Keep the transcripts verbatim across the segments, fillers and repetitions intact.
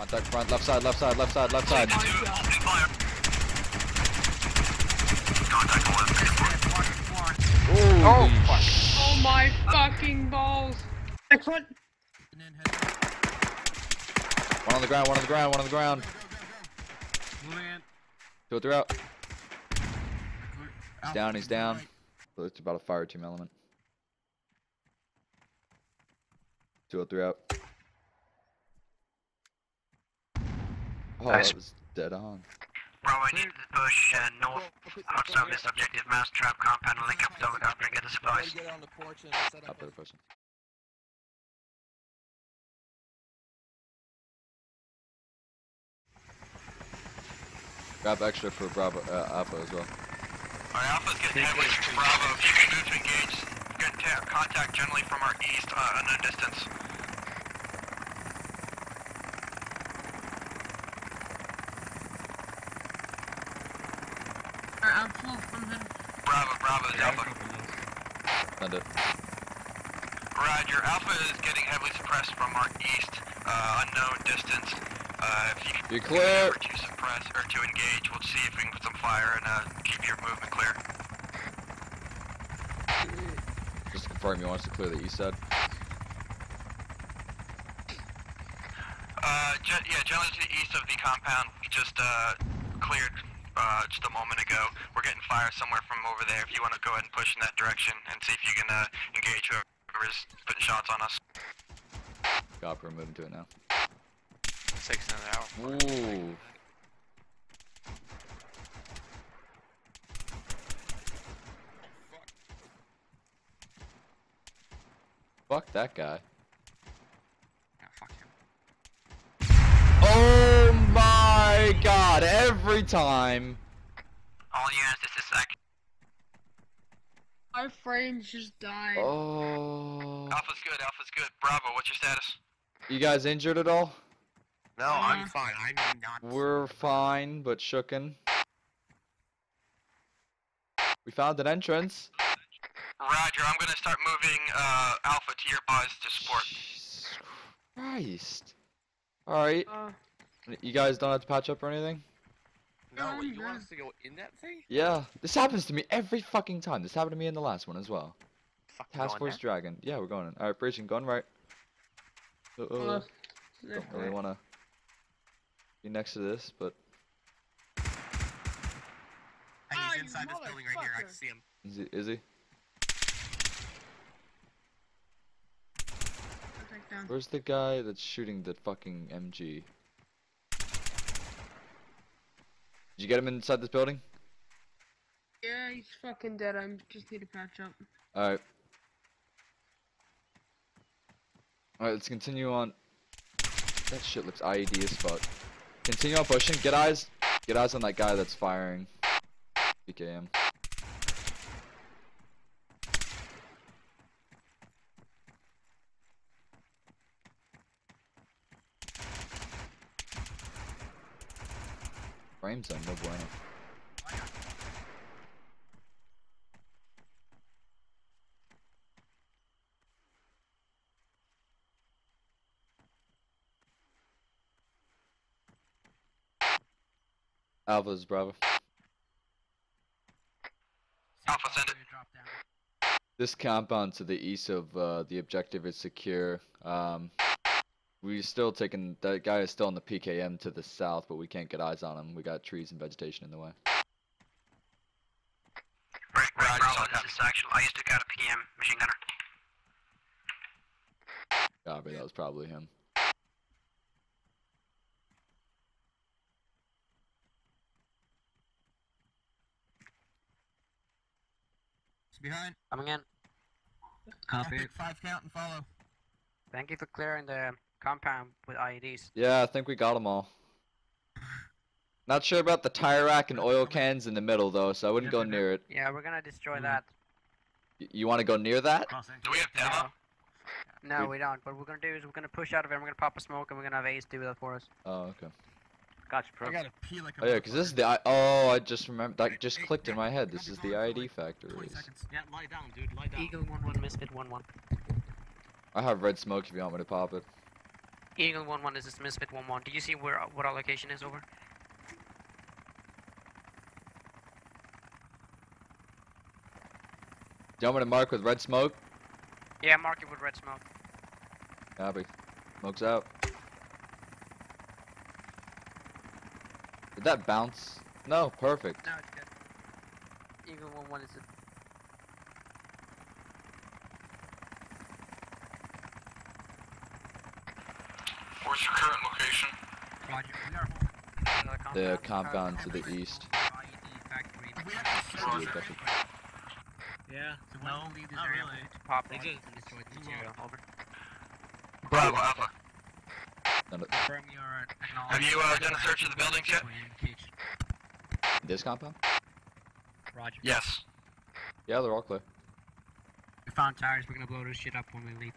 Contact front, left side, left side, left side, left side. Oh, fuck. Oh my fucking balls. Excellent. One on the ground, one on the ground, one on the ground. Two or three out. He's down, he's down. So it's about a fire team element. Two or three out. Oh, nice. That was dead on. Bro, I need the bush uh, north outside this objective, mass trap compound, and link up with the after and get the supplies. Up there, person. Grab extra for Bravo, uh, Alpha as well. Alright, Alpha's getting heavily from Bravo. If you can move to engage, get ta contact generally from our east, uh, unknown distance. Our outflow from him. Bravo, Bravo's yeah, Alpha. Send it. Roger, Alpha is getting heavily suppressed from our east, uh, unknown distance. Uh, if you can You're clear. To suppress or to engage, we'll see if we can put some fire and uh, keep your movement clear. Just to confirm, you want us to clear the east side? Uh, gen yeah, generally to the east of the compound. We just uh, cleared uh, just a moment ago. We're getting fire somewhere from over there. If you want to go ahead and push in that direction and see if you can uh, engage whoever's putting shots on us. Copy, we're moving to it now. Six another hour. Ooh. Fuck that guy. Yeah, fuck him. Oh my god, every time. All you asked is a sec. Our frames just died. Oh. Alpha's good, Alpha's good. Bravo, what's your status? You guys injured at all? No, uh, I'm fine. I'm not. We're fine, but shooken. We found an entrance. Roger, I'm gonna start moving uh, Alpha to your buzz to support. Jesus Christ. Alright. Uh, you guys don't have to patch up or anything? No, wait, you want us to go in that thing? Yeah. This happens to me every fucking time. This happened to me in the last one as well. Fuck, Task Force there? Dragon. Yeah, we're going in. Alright, Preaching, going right. Uh oh. Uh, don't really right. wanna. Be next to this, but oh, he's inside this building right here. I can see him. Is he? Is he? Where's the guy that's shooting the fucking M G? Did you get him inside this building? Yeah, he's fucking dead. I just need to patch up. All right. All right, let's continue on. That shit looks I E D as fuck. Continue on pushing. Get eyes, get eyes on that guy that's firing. P K M. Frame zone, no bueno. Alpha's Bravo. Alpha, send it. This compound to the east of uh, the objective is secure. Um, we still taking that guy is still on the P K M to the south, but we can't get eyes on him. We got trees and vegetation in the way. Right, Roger. This is action. I used to got a P K M machine gunner. Copy. That was probably him. Behind. Coming in. Copy. Five count and follow. Thank you for clearing the compound with I E Ds. Yeah, I think we got them all. Not sure about the tire rack and oil cans in the middle though, so I wouldn't go near it. Yeah, we're gonna destroy mm-hmm. that. Y you want to go near that? Do we have demo? No, no we don't. What we're gonna do is we're gonna push out of it. And we're gonna pop a smoke and we're gonna have Ace do that for us. Oh, okay. Gotcha, bro. I gotta pee like a oh yeah, because this is the I oh I just remember that just hey, clicked hey, in my head. This is the I D factories. Yeah, lie down, dude. Lie down. Eagle one one, Misfit one one. I have red smoke if you want me to pop it. Eagle one one, this is Misfit one one. Do you see where what our location is? Over. Do you want me to mark with red smoke? Yeah, mark it with red smoke. Copy. Smoke's out. Did that bounce? No, perfect. No, it's good. Eagle one one is it. Where's your current location? The compound to the east. Yeah, so no, not really. Pop they just destroyed the material. Over. Bravo, Alpha. Have you uh, done a search of the buildings yet? This compound? Roger. Yes. Yeah, they're all clear. We found tires. We're gonna blow this shit up when we leave.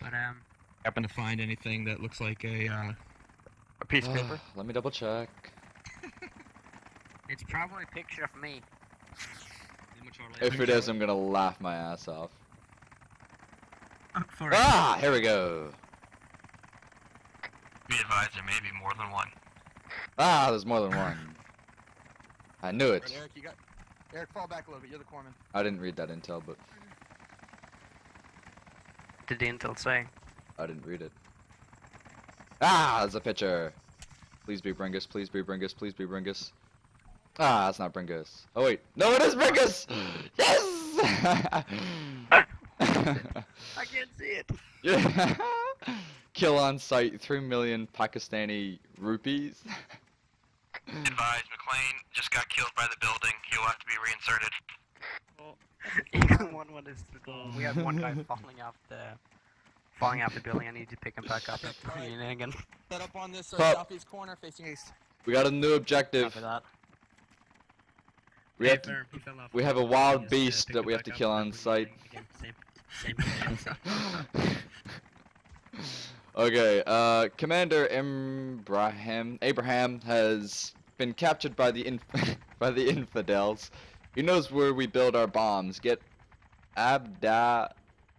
But um. Happen to find anything that looks like a uh, a piece of paper? Let me double check. It's probably a picture of me. If it is, I'm gonna laugh my ass off. Ah, here we go. Be advised, there may be more than one. Ah, there's more than one. I knew it. Right, Eric, you got... Eric, fall back a little bit. You're the corpsman. I didn't read that intel, but did the intel say? I didn't read it. Ah, there's a picture. Please be Bringus, please be Bringus, please be Bringus. Ah, that's not Bringus. Oh wait, no it is Bringus! Yes! I can't see it. Yeah. Kill on site, three million Pakistani rupees. Advised, McLean just got killed by the building. He'll have to be reinserted. Well, one, one is we have one guy falling off the... Falling off the building, I need to pick him back up. Right. In again. Set up on this uh, oh. southeast corner facing east. We got a new objective. That. We, yeah, have to, we have a wild beast that we have to kill on site. Same, same okay, uh, Commander Ibrahim Abraham has been captured by the inf by the infidels. He knows where we build our bombs. Get Abd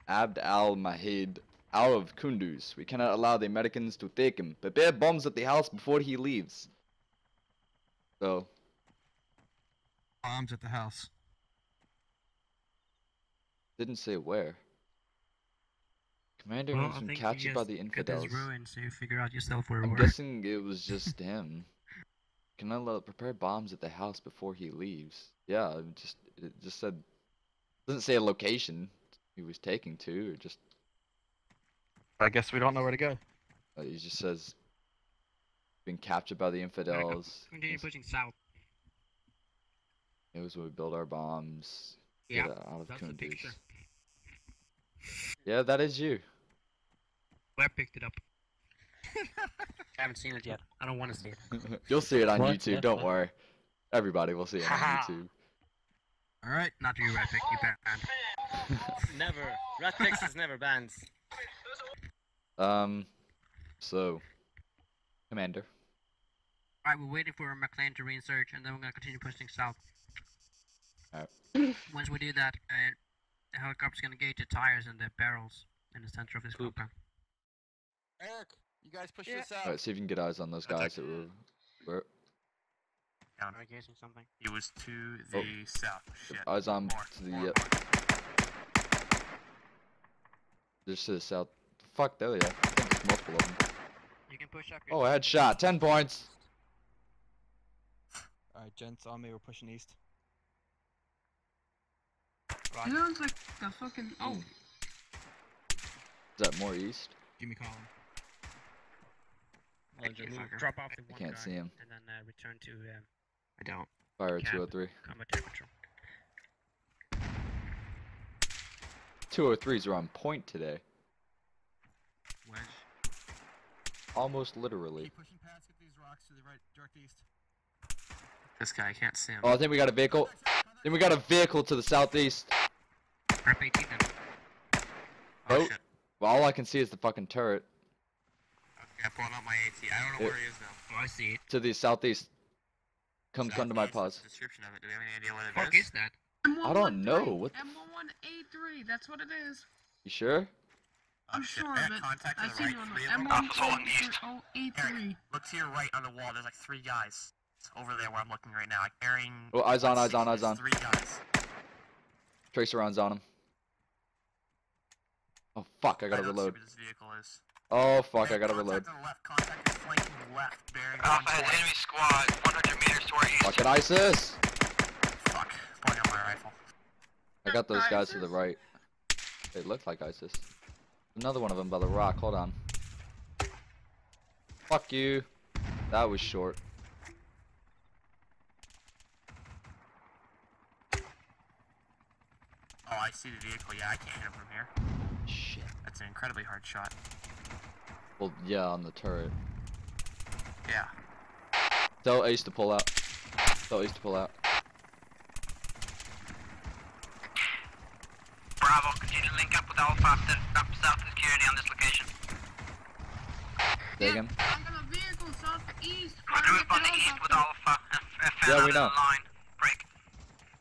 Abd al Mahid out of Kunduz. We cannot allow the Americans to take him. Prepare bombs at the house before he leaves. So. Bombs at the house. Didn't say where. Commander well, has been captured by the infidels. Ruined, so you figure out yourself where I'm we're. guessing it was just him. Can I let, prepare bombs at the house before he leaves? Yeah, it just it just said. Doesn't say a location he was taking to, or just. I guess we don't know where to go. Uh, he just says, been captured by the infidels. Continue pushing south. It was when we build our bombs. Yeah, out of that's Kunduz. The picture. Yeah, that is you. I picked it up. I haven't seen it yet. I don't want to see it. You'll see it on what? YouTube, yeah, don't what? worry. Everybody will see it on YouTube. Alright, not you, Ratfix, you banned. Never. Ratfix is never banned. Um, so, Commander. Alright, we're waiting for McLean to reinsert, and then we're gonna continue pushing south. Alright. Once we do that, uh, the helicopter's gonna gauge the tires and the barrels in the center of this compound. Eric, you guys push yeah. this out. Alright, see if you can get eyes on those guys that were... were... something. It was to the oh. south. Shit. Eyes on more, to the... More, yep. More. Just to the south. Fuck, there they are. I think there's multiple of them. You can push up your... Oh, headshot. Ten points. Alright, gents, on me. We're pushing east. Roger. That was like the fucking... Oh. Is that more east? Jimmy Collin. I can't, drop off the one I can't see him. And then uh, return to... Uh, I don't. Fire two oh three. two oh threes are on point today. Wedge. Almost literally. Keep pushing past these rocks to the right, direct east. This guy, I can't see him. Oh, I think we got a vehicle. Then we got a vehicle to the southeast. Rep eighteen then. Oh, oh well, all I can see is the fucking turret. Okay, I'm pulling out my AT. I don't know it, where he is now. Oh, I see it. To the southeast. Come, southeast. come to my pause. Description of it. Do we have any idea what it what is? is that? I don't know. What? M one one eight three. That's what it is. You sure? I'm sure, but I see you on the M one three. Look to your right on the wall. There's like three guys. It's over there where I'm looking right now. Like carrying. Well, eyes on, eyes on, eyes on. Three guys. Tracer rounds on him. Oh fuck! I gotta I reload. This vehicle is. Oh fuck! Hey, I gotta reload. Contact is flanking left. Alpha has enemy squad one hundred meters to our east. Fucking ISIS! Fuck! Pulling out my rifle. I got those guys to the right. They look like ISIS. Another one of them by the rock. Hold on. Fuck you. That was short. Oh, I see the vehicle. Yeah, I can't hit him from here. Shit. That's an incredibly hard shot. Well, yeah, on the turret. Yeah. Tell Ace to pull out. Tell Ace to pull out. Bravo, continue to link up with Alpha and up south and security on this location. Dig him. I'm gonna vehicle southeast. We're moving on the east with Alpha and F L on the line. Break.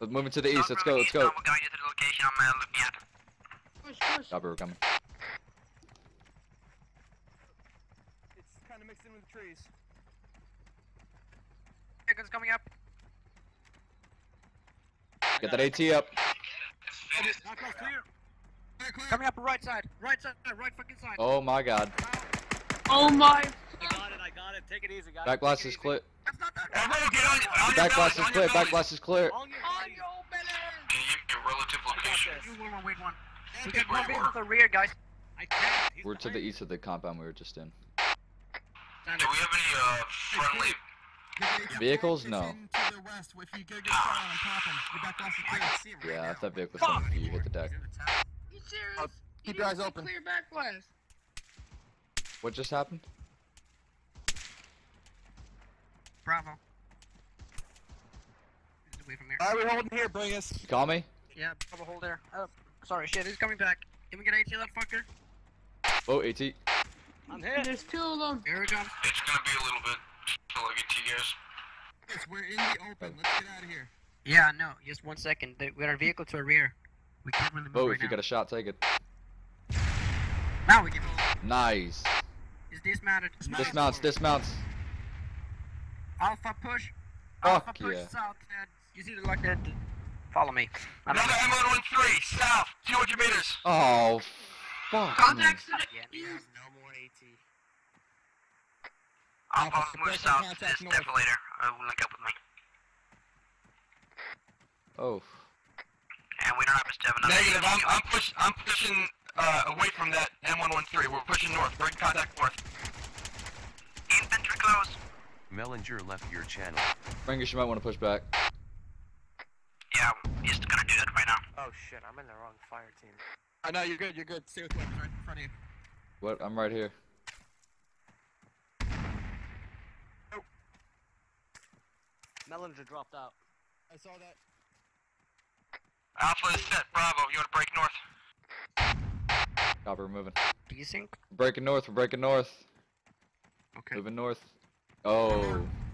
We're moving to the east, let's go, let's go. We're going to the location I'm looking at. Push, push. Copper, we're coming. It's kinda mixed in with the trees. Vehicle's coming up. Get that AT up. Not close, clear. Clear, clear. Coming up the right side, right side, right fucking side. Oh my god. Oh my. I got it, I got it. Take it easy, guys. Back blast is clear. Back blast is clear. Back blast is clear. On your belly. Can you give me a relative location? You one, wait one. We got moving to the rear, guys. I can't. We're to the east of the compound we were just in. Do we have any uh friendly vehicles? No. Yeah, if that vehicle's coming for you, hit the deck. You serious? Keep your eyes open. Clear backblast. What just happened? Bravo. Alright, we're holding here, bring us. You call me? Yeah, Bravo, hold there. Oh, sorry, shit, he's coming back. Can we get AT, that fucker? Oh, AT. I'm here. There's two of them. Here we go. It's gonna be a little bit. Until I get to you guys. Yes, we're in the open. Let's get out of here. Yeah, no, just one second. We got our vehicle to our rear. We can't really move. Oh, right if now. You got a shot, take it. Now we can move. Nice. He's dismounted. Dismounted. Dismounts, dismounts. Alpha push. Fuck Alpha push yeah. South, man. You see the like that? Follow me. Another M one thirteen, south, two hundred meters. Oh, fuck. Contact yeah, no more AT. I'll move south to this defilator. I will link up with me. Oh. And we don't have to have another. Negative. I'm, I'm, push, I'm pushing uh, away from that M one thirteen. We're pushing north. Bring contact north. Infantry close. Mellinger left your channel. Bringus, you might want to push back. Yeah, I'm just gonna do that right now. Oh shit, I'm in the wrong fire team. I know, you're good, you're good. Stay with weapons right in front of you. What? I'm right here. Mellinger dropped out. I saw that. Alpha is set. Bravo. You want to break north? Copper, we're moving. Do you think? We're breaking north. We're breaking north. Okay. Moving north. Oh.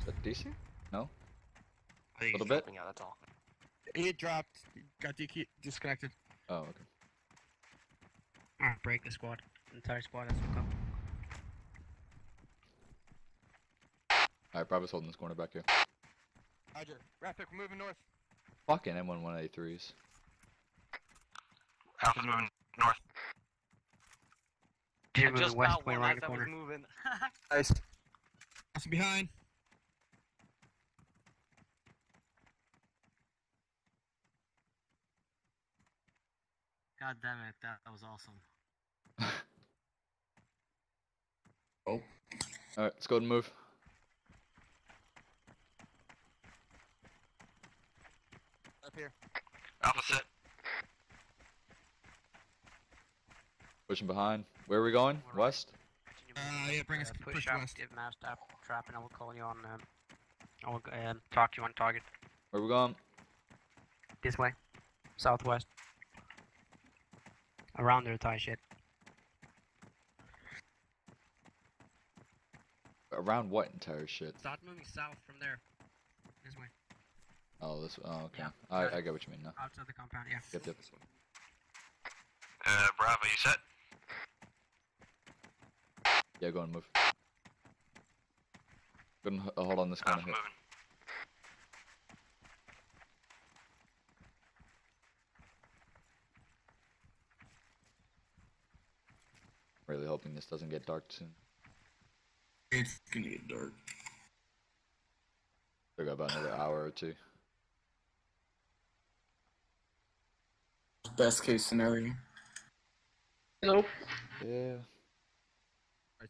Is that decent? No? A little bit? Out, that's all. It dropped. Got disconnected. Oh, okay. Alright, break the squad. The entire squad has to come. Alright, Bravo's holding this corner back here. Roger. Ratfix, we're moving north. Fucking M one one eight threes. Alpha's moving north. Dude, just about one as I was moving. Nice. That's behind. God damn it, that, that was awesome. Oh. Alright, let's go ahead and move. Here. Alpha set. Pushing behind. Where are we going? We're west? Uh, yeah, bring uh, us push, push up, west. Give mass up, trap, and I will call you on. Um, I will uh, talk to you on target. Where are we going? This way. Southwest. Around their Thai shit. Around what entire shit? Start moving south from there. This way. Oh, this one. Oh, okay. Yeah. I, I get what you mean now. Outside the compound, yeah. Yep, yep. Uh, Bravo, you set? Yeah, go on, move. Go and hold on this kind of hit. Really hoping this doesn't get dark soon. It's gonna get dark. We got about another hour or two. Best case scenario. Nope. Yeah.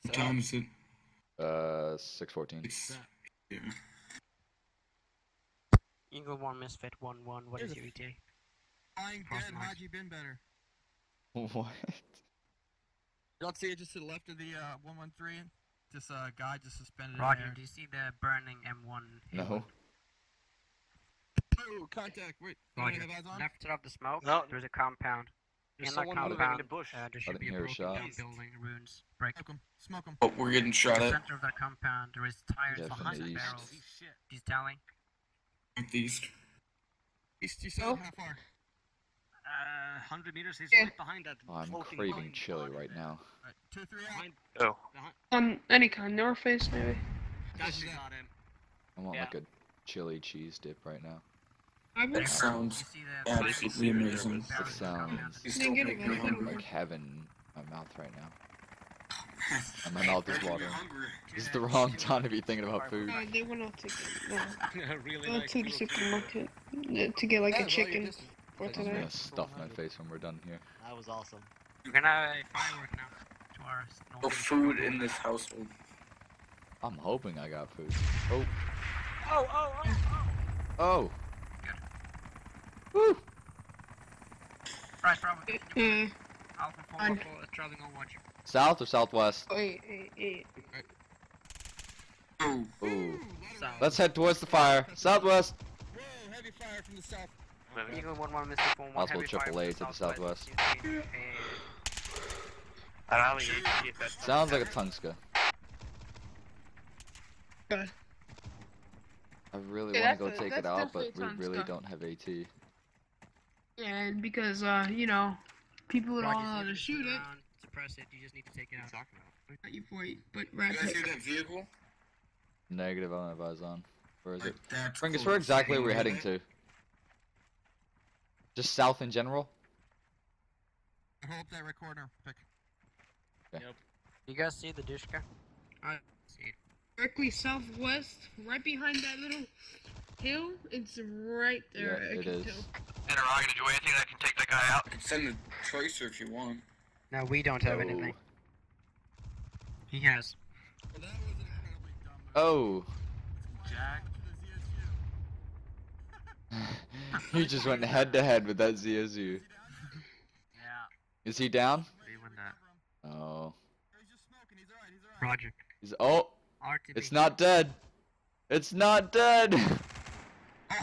What time is it? Uh, six fourteen. Six, yeah. Eagle one, Misfit one one. What is your E T? I'm dead. How'd you been better? What? Y'all see it just to the left of the uh one one three. This uh guy just suspended. Roger. There. Do you see the burning M one? No. Oh, contact! Wait. Roger. Left it up the smoke. No. There's a compound. There's in someone that compound, moving in the bush. Uh, there should I be a broken shot. Down building. Ruins. Break. Smoke him. Smoke him. Oh, we're getting shot at. In the center of that compound, there is tires yeah, behind the barrels. Shit. He's telling. East. East. You saw how far? Uh, one hundred meters, he's yeah. right behind that. Oh, I'm craving chili right now. Right, two, three, behind, oh. Um, any kind, north face maybe. That's not him. I want yeah. like a chili cheese dip right now. That sounds absolutely amazing. It sounds like heaven in my mouth right now. And my mouth is watering. It's the wrong time to be thinking about food. No, they went out to get, no. really like to the supermarket to get like a chicken. I'm just gonna stuff my face when we're done here. That was awesome. We're gonna have a firework now. To our no food in this household. I'm hoping I got food. Oh. Oh, oh, oh, oh. Oh. Good. Woo. Right, Bravo. Mm. Alpha four, Alpha four, traveling on watch. South or southwest? Wait, wait, wait. Ooh. Ooh. South. Let's head towards the fire. Southwest. Whoa, heavy fire from the south. Eagle one one, Mister Four one. Possible triple A to the southwest. Sounds like a Tunguska. Good. I really yeah, want to go a, take it out, but we really don't have A T. Yeah, because uh, you know, people don't know how to shoot it. Suppress it. You just need to take it out. Not your point, but right. Did I hear that vehicle? Negative. I don't have eyes on. Where is it? Bringus, where exactly are we heading to? Just south in general? I hope that recorder pick. Okay. Yep. You guys see the Dushka? I see it. Directly southwest, right behind that little hill. It's right there. Yeah, I it can is. Tell. Interrogator, are you gonna do anything that can take that guy out? I can send a tracer if you want. No, we don't have oh. anything. He has. Well, that was an incredibly dumb move. Oh. Jack. He just went head to head with that Z S U. Yeah. Is he down? He went that. Oh. He's just smoking. He's alright. He's alright. Roger. He's oh. R T B. It's not dead. It's not dead.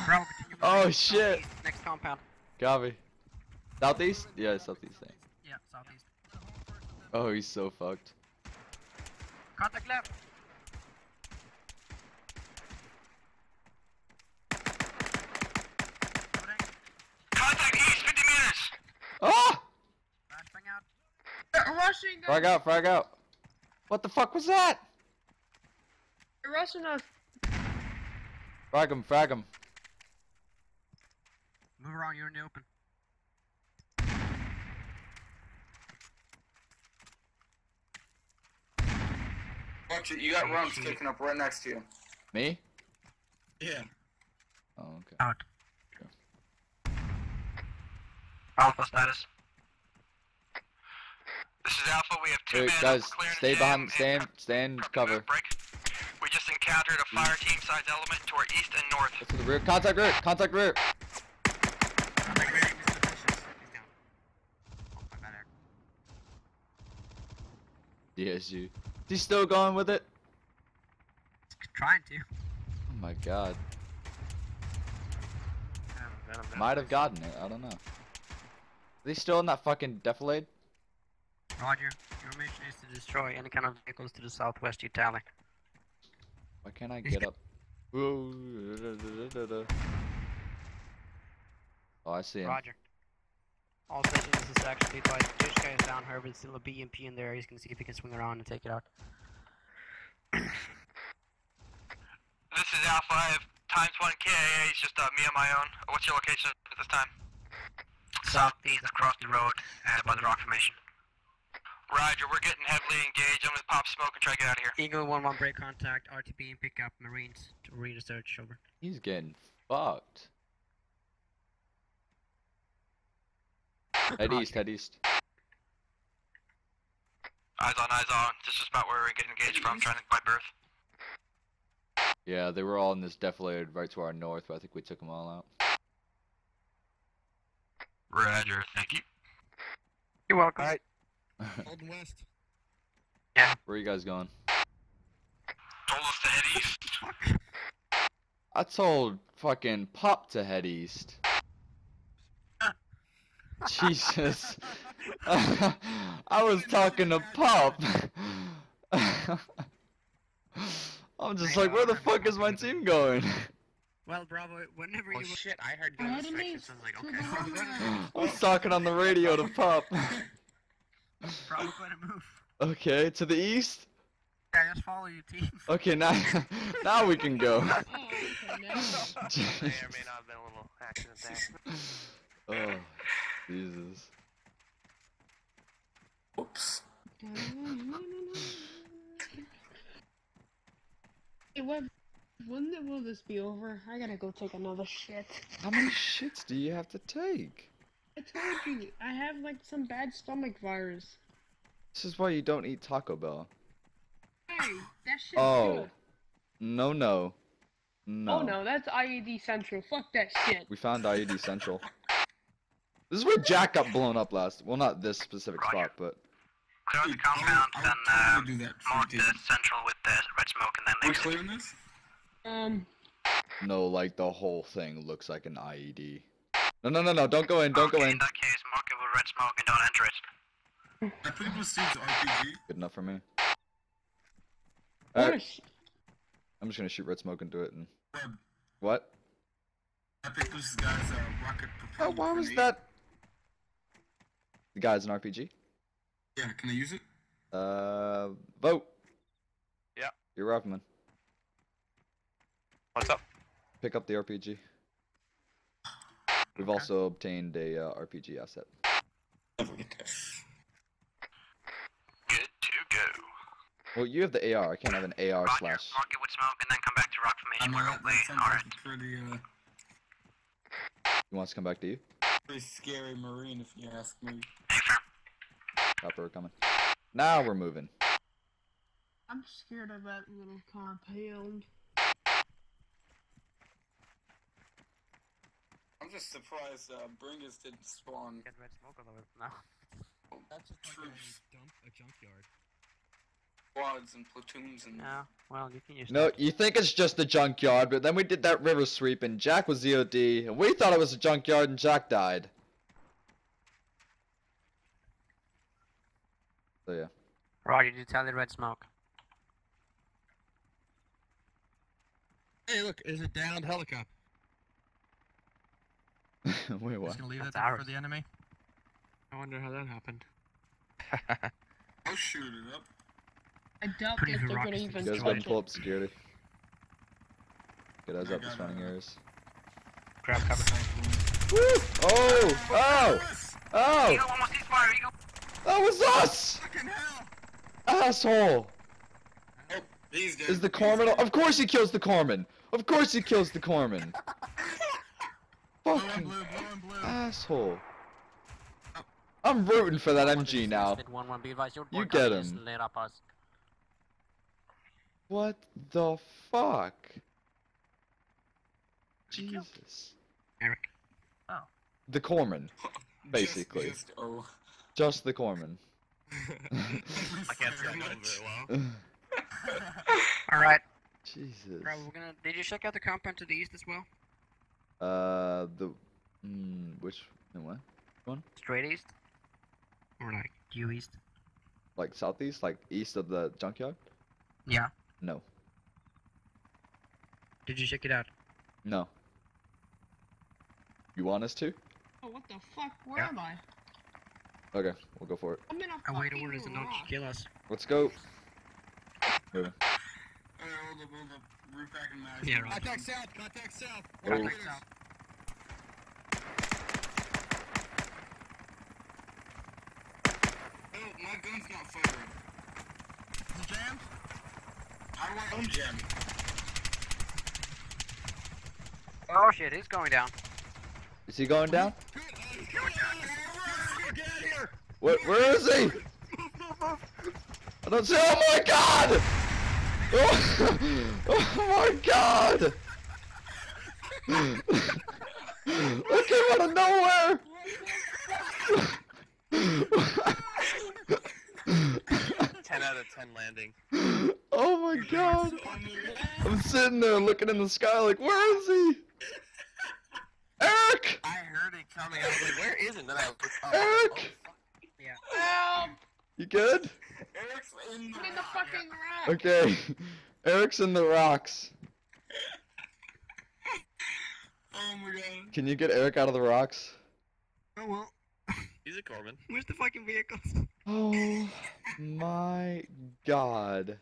Bravo, oh shit. Southeast, next compound. Copy. Southeast? Yeah, southeast thing. Yeah, southeast. Oh, he's so fucked. Contact left. Ah! They're rushing us! Frag out, frag out! What the fuck was that? They're rushing us! Frag him, frag him. Move around, you're in the open. Watch it, you got rounds sticking up right next to you. Me? Yeah. Oh, okay. Out. Alpha status. This is Alpha. We have two Wait, men. Guys, stay behind. Stand, stand cover. Break. We just encountered a fire team size element to our east and north. That's to the rear. Contact rear. Contact rear. Contact rear. D S U. Is he still going with it? He's trying to. Oh my god. Might have gotten it. I don't know. Are they still in that fucking defilade? Roger, your mission is to destroy any kind of vehicles to the southwest, you tally. Why can't I get up? Whoa, da, da, da, da, da. Oh, I see him. Roger. Also, this is actually advised. This guy is down, however, there's still a B M P in there. He's gonna see if he can swing around and take it out. This is Alpha. I have times one K A A. It's just uh, me on my own. What's your location at this time? Southeast across the road, headed by the rock formation. Roger, we're getting heavily engaged. I'm gonna pop smoke and try to get out of here. Eagle one one break contact, R T B and pick up Marines to arena search, over. He's getting fucked. Head east, head east. Eyes on, eyes on. This is about where we're getting engaged from, trying to by berth. Yeah, they were all in this deflated right to our north, but I think we took them all out. Roger, thank you. You're welcome. All right. Golden West. Yeah. Where are you guys going? Told us to head east. I told fucking Pop to head east. Jesus. I was talking to Pop. I'm just like, where the fuck is my team going? Well, Bravo, whenever you... Oh, shit, I heard gun restrictions, so I was like, okay. I was talking on the radio to Pop. Probably gonna move. Okay, to the east? Yeah, just follow your team. Okay, now now we can go. Oh, okay, now. May or may not have been a little accident there. Oh, Jesus. Oops. Hey, when, when will this be over? I gotta go take another shit. How many shits do you have to take? I told you, I have like some bad stomach virus. This is why you don't eat Taco Bell. Hey, that shit's oh. Good. No, no. No. Oh no, that's I E D Central. Fuck that shit. We found I E D Central. This is where Jack got blown up last. Well, not this specific Roger. Spot, but. Clear out the compound, then uh, do that mark the Central with the red smoke, and then they. We're clearing this? Um. No, like the whole thing looks like an I E D. No, no, no, no, don't go in, don't okay, go in. In that case, mark it with red smoke and don't enter it. I please proceed to R P G. Good enough for me. Alright. I'm just gonna shoot red smoke and do it and... Web. What? I picked this guy's uh, rocket propelled. Oh, why was that? The guy's an R P G? Yeah, can I use it? Uh, vote. Yeah. You're up, man. What's up? Pick up the R P G. We've okay. also obtained a uh, R P G asset. Good to go. Well, you have the A R. I can't have an A R Roger, slash. Mark it with smoke and then come back to rock formation. We're all right. Pretty, uh... He wants to come back to you? Pretty scary Marine, if you ask me. Hey, sir. Copper, we're coming. Now we're moving. I'm scared of that little compound. I'm just surprised uh, Bringus didn't spawn. Get red smoke all over. No. Oh, that's just like a dump, a junkyard. Squads and platoons and. No, well, you can use. No, that. You think it's just a junkyard, but then we did that river sweep and Jack was Z O D, and we thought it was a junkyard and Jack died. So yeah. Roger, did you tell the red smoke? Hey, look, there's a downed helicopter. Wait, what? Just gonna leave that there for the enemy. I wonder how that happened. I'll shoot it up. I doubt that they're gonna even. You guys go and pull up security. Get us up the surrounding areas. Grab cover. Woo! Oh! Oh! Oh! Eagle almost hit fire, Eagle. That was us! Fucking hell! Asshole! Oh, he's dead. Is the Corman? Of course he kills the Corman. Of course he kills the Corman. Fucking blue, blue, blue, blue. Asshole. Oh. I'm rooting for that M G now. You get him. What the fuck? Jesus. Eric. Oh. The Corman, basically. Just, just, oh. just the Corman. I can't see that very well. Alright. Jesus. Bro, we're gonna... Did you check out the compound to the east as well? Uh, the, mm, which, the what? One? Straight east? Or like, due east? Like southeast? Like east of the junkyard? Yeah. No. Did you check it out? No. You want us to? Oh, what the fuck? Where yeah. am I? Okay, we'll go for it. I'm in a Our way to orders and don't kill us. Let's go. Yeah. Right, hold up, hold up. Root back and mash. Yeah, right. Contact south, contact south. Oh. Contact south. Oh, my gun's not firing. Is it jammed? I want to jam. Oh shit, he's going down. Is he going down? What, where is he? I don't see. Oh my god! Oh, oh my god! I came out of nowhere! ten out of ten landing. Oh my god! I'm sitting there looking in the sky like, where is he? Eric! I heard it coming. I was like, where is it? Then I was, oh, Eric! Oh, yeah. Help! You good? Eric's in the, in the fucking rocks. Okay. Eric's in the rocks. Oh my god. Can you get Eric out of the rocks? Oh well. He's a Coleman. Where's the fucking vehicles? Oh my god.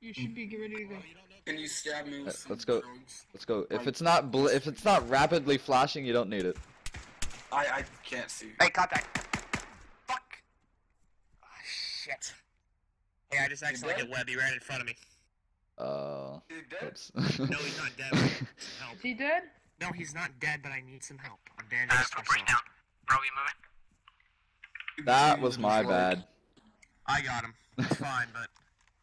You should be ready to go. Can you stab me with some Let's go. Drugs? Let's go. If it's not bl if it's not rapidly flashing, you don't need it. I I can't see. Hey, contact. Fuck. Oh, shit. Hey, I just accidentally hit Webby right in front of me. Uh. Is he dead? Oops. No, he's not dead. Help. Is he dead? No, he's not dead, but I need some help. I'm bandaged uh, myself. Down. Bro, you moving? That was my bad. I got him. It's fine, but.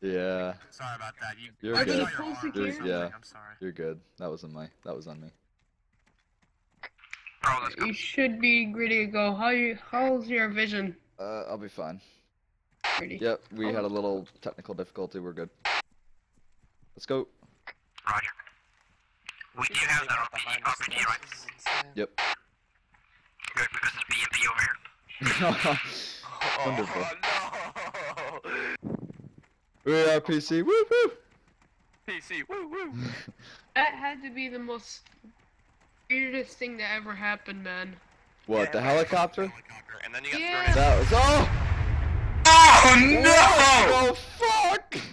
Yeah. Sorry about that. You, You're I good. Your You're, yeah. I'm sorry. You're good. That was on my. That was on me. Bro, let's go. You should be gritty to go. How you? How's your vision? Uh, I'll be fine. Gritty. Yep. We oh. had a little technical difficulty. We're good. Let's go. Roger. We do have that R P G, R P G, right? Yep. Good, because there's B M P over here. Oh, wonderful. Oh, no. We are P C, woo woo! P C, woo woo! That had to be the most weirdest thing that ever happened, man. What, yeah, the helicopter? helicopter? And then you got yeah. That was all! Oh no! What the fuck!